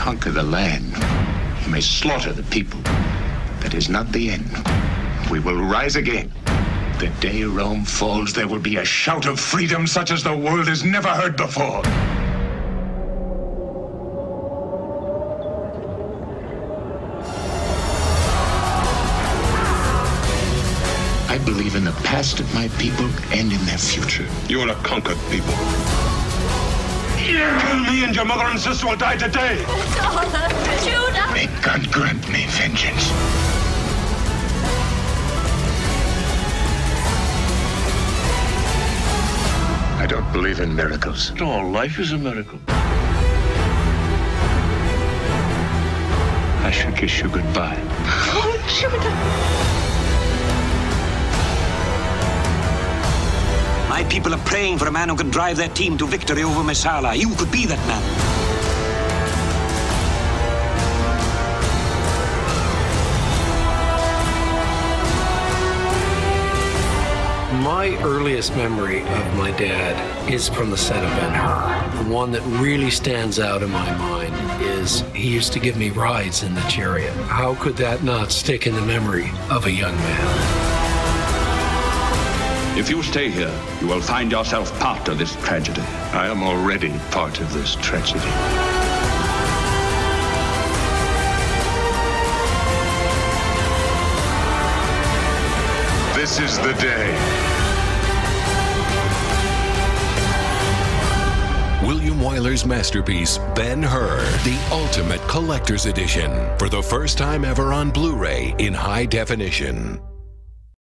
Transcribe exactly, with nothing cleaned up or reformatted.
conquer the land. You may slaughter the people. That is not the end. We will rise again. The day Rome falls, there will be a shout of freedom such as the world has never heard before. I believe in the past of my people and in their future. You're a conquered people. Yeah. Kill me and your mother and sister will die today. It's Judah. May God grant me vengeance. I don't believe in miracles. All life is a miracle. I should kiss you goodbye. Oh, Judah. My people are praying for a man who can drive their team to victory over Messala. You could be that man. My earliest memory of my dad is from the set of Ben-Hur. The one that really stands out in my mind is he used to give me rides in the chariot. How could that not stick in the memory of a young man? If you stay here, you will find yourself part of this tragedy. I am already part of this tragedy. This is the day. William Wyler's masterpiece, Ben-Hur, the ultimate collector's edition. For the first time ever on Blu-ray in high definition.